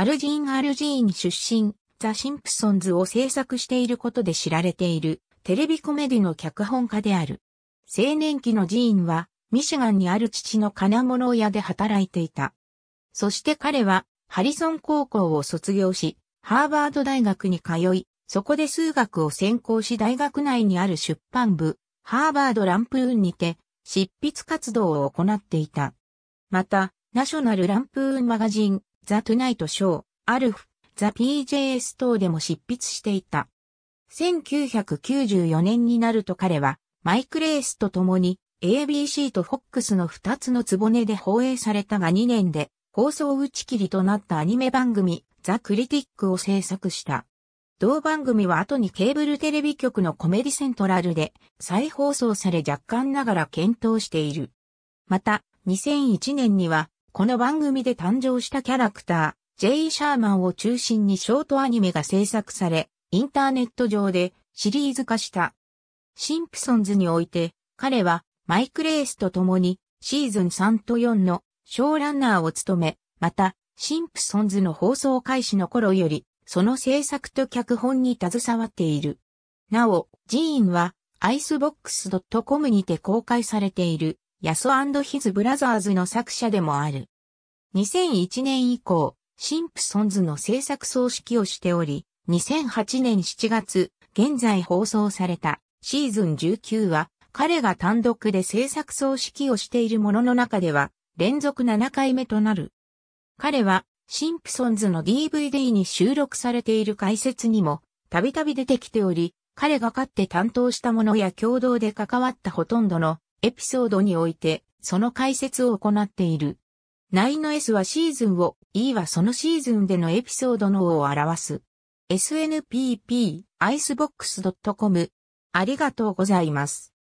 アルジーン出身、ザ・シンプソンズを制作していることで知られている、テレビコメディの脚本家である。青年期のジーンは、ミシガンにある父の金物屋で働いていた。そして彼は、ハリソン高校を卒業し、ハーバード大学に通い、そこで数学を専攻し大学内にある出版部、ハーバード・ランプーンにて、執筆活動を行っていた。また、ナショナル・ランプーン・マガジン、ザ・トゥナイト・ショー、アルフ、ザ・ PJS 等でも執筆していた。1994年になると彼は、マイク・レースと共に ABC と FOX の2つの局で放映されたが2年で放送打ち切りとなったアニメ番組ザ・クリティックを制作した。同番組は後にケーブルテレビ局のコメディセントラルで再放送され若干ながら検討している。また2001年にはこの番組で誕生したキャラクター J. シャーマンを中心にショートアニメが制作されインターネット上でシリーズ化した。シンプソンズにおいて、彼はマイク・レースと共にシーズン3と4のショーランナーを務め、また、シンプソンズの放送開始の頃より、その制作と脚本に携わっている。なお、ジーンは、icebox.com にて公開されている、ヤソ&ヒズ・ブラザーズの作者でもある。2001年以降、シンプソンズの制作総指揮をしており、2008年7月、現在放送された。シーズン19は彼が単独で制作総指揮をしているものの中では連続7回目となる。彼はシンプソンズの DVD に収録されている解説にもたびたび出てきており、彼がかって担当したものや共同で関わったほとんどのエピソードにおいてその解説を行っている。9の S はシーズンを、E はそのシーズンでのエピソードのを表す。snpp icebox.comありがとうございます。